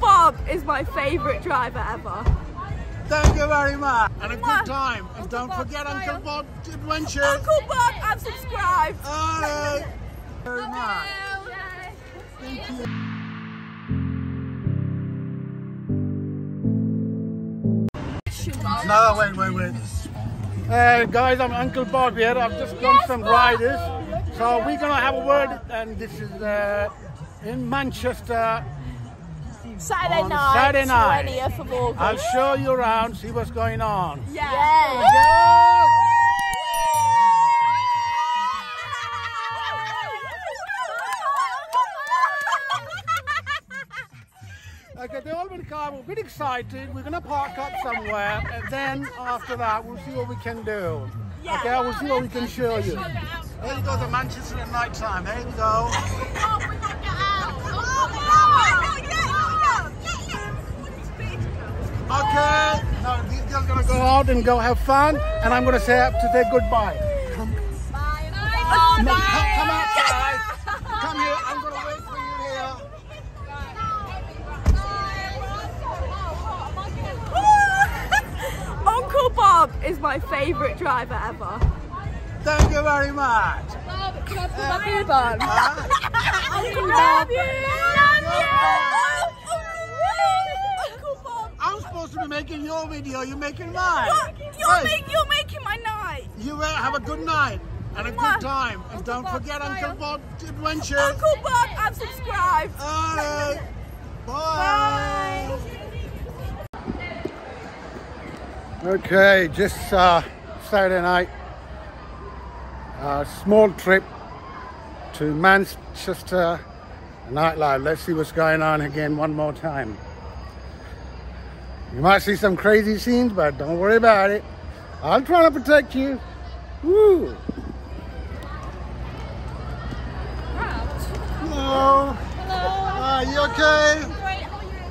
Bob is my favourite driver ever. Thank you very much. And a good time. And don't forget Uncle Bob Adventures. Uncle Bob, I've subscribed. All right. Very much. Thank you. No, wait. Guys, I'm Uncle Bob here. I've just come from riders. So we're going to have a word. And this is in Manchester. Saturday night, 20th of August. I'll show you around, see what's going on. Yeah. Yeah. Okay, the old car, we're a bit excited. We're going to park up somewhere, and then after that, we'll see what we can do. Yeah. Okay, we'll see what we can show you. There you go, the Manchester at night time. There you go. Okay, now these girls are going to go out and go have fun, and I'm going to say up to their goodbye. Come outside. Come here, I'm going to wait for you here. Bye. Uncle Bob is my favourite driver ever. Thank you very much. Bob, can I put my boob on? Uncle Bob. Love you. To be making your video, you're making mine. You're making my night. You have a good night and a good time. And don't forget Uncle Bob Adventures. Uncle Bob, I've subscribed. All right. Bye. Bye. Okay, just Saturday night. Small trip to Manchester nightlife. Let's see what's going on again one more time. You might see some crazy scenes, but don't worry about it. I'm trying to protect you. Woo! Hello. Hello. Are you okay? Great. How are you?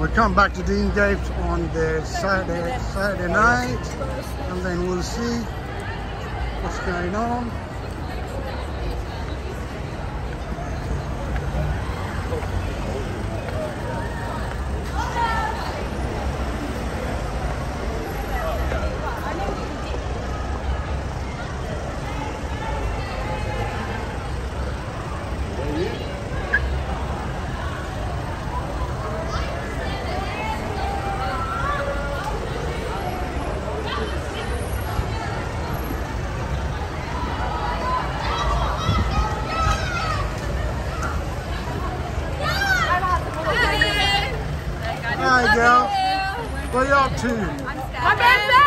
We'll come back to Deansgate on the Saturday night. And then we'll see what's going on. What are you up to? My birthday!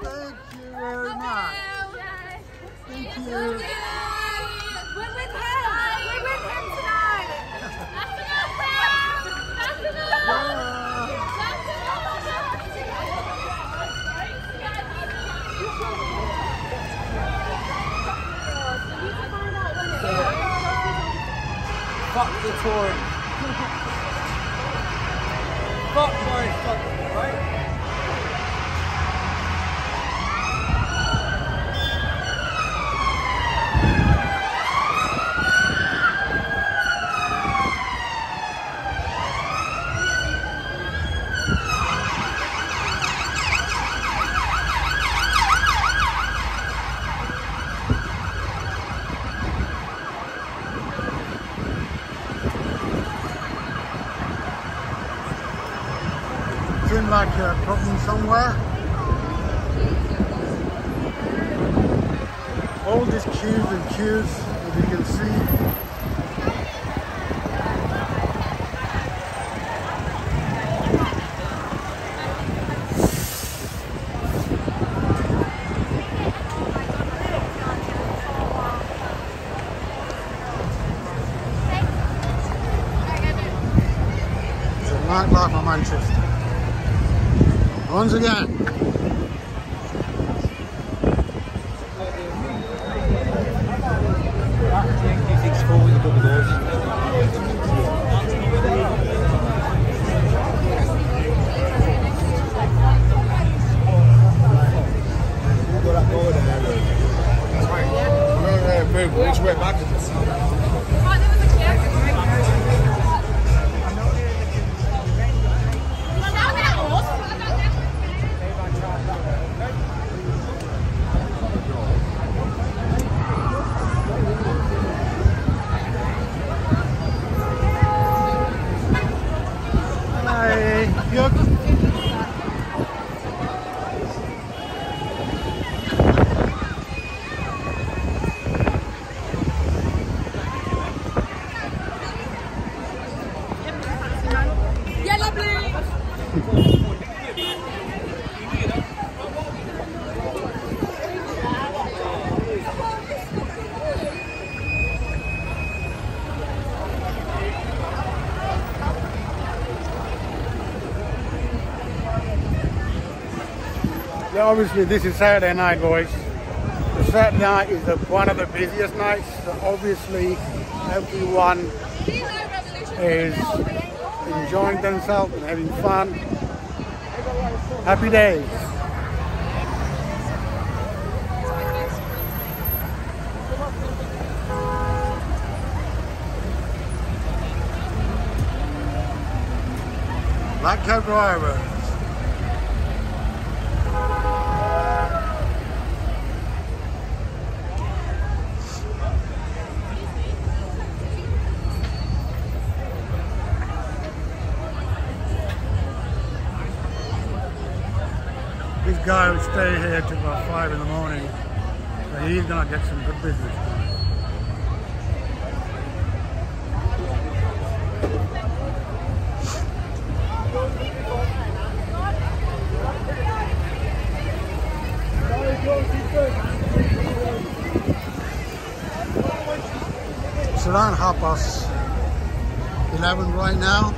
Thank you very much. Thank you. We're with him. We're with him tonight. That's enough. Fuck the Tory. Fuck my fucking right. Seemed like a problem somewhere. All these queues, as you can see. It's a nightlife of Manchester. Once again. Obviously this is Saturday night, boys. The Saturday night is one of the busiest nights. So obviously everyone is enjoying themselves and having fun. Happy days. Black cab driver. This guy will stay here till about 5 in the morning, so he's gonna get some good business done. It's around 11:30 right now.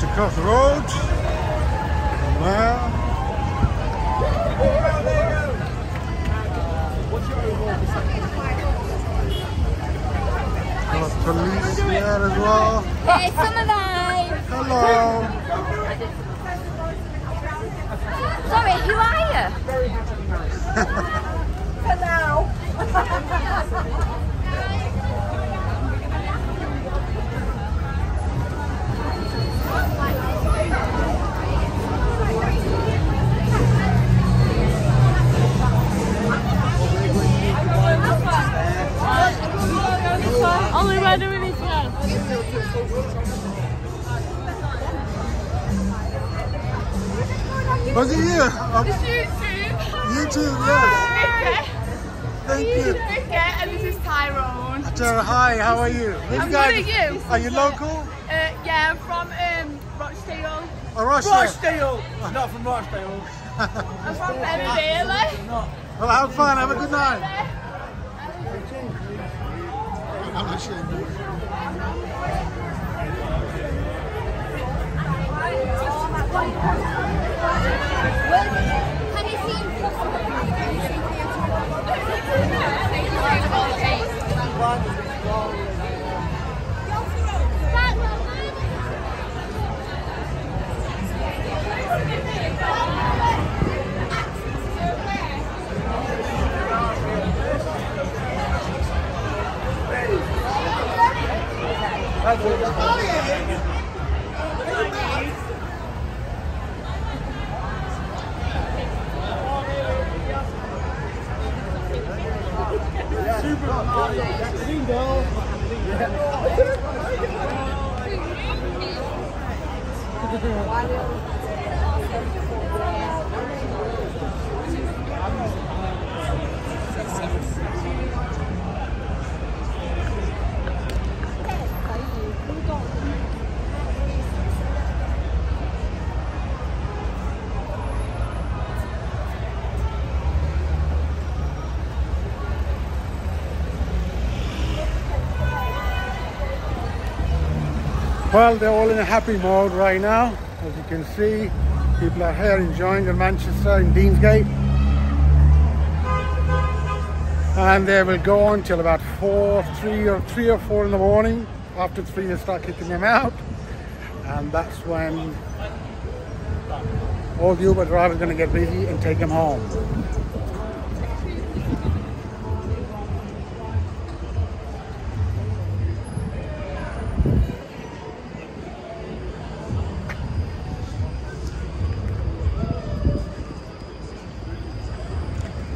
Across the road. Wow. Got police here as well. Hey, some alive. Hello. Sorry, who are you? Hello. Was it you? YouTube, yes. Thank you. And this is Tyrone. Hi, how are you? I'm good, you? Are you local? Yeah, I'm from Rochdale. Oh, Rochdale! I'm not from Rochdale. I'm from Rochdale. Well, have fun, have a good night. I'm not sure. Well, they're all in a happy mode right now. As you can see, people are here enjoying the Manchester in Deansgate. And they will go on till about 3 or 4 in the morning, after 3 they start kicking him out, and that's when all the Uber drivers are going to get busy and take him home.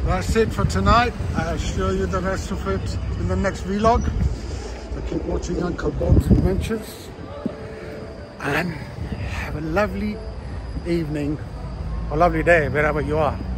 That's it for tonight. I'll show you the rest of it in the next vlog. So keep watching Uncle Bob's Adventures and have a lovely evening or lovely day wherever you are.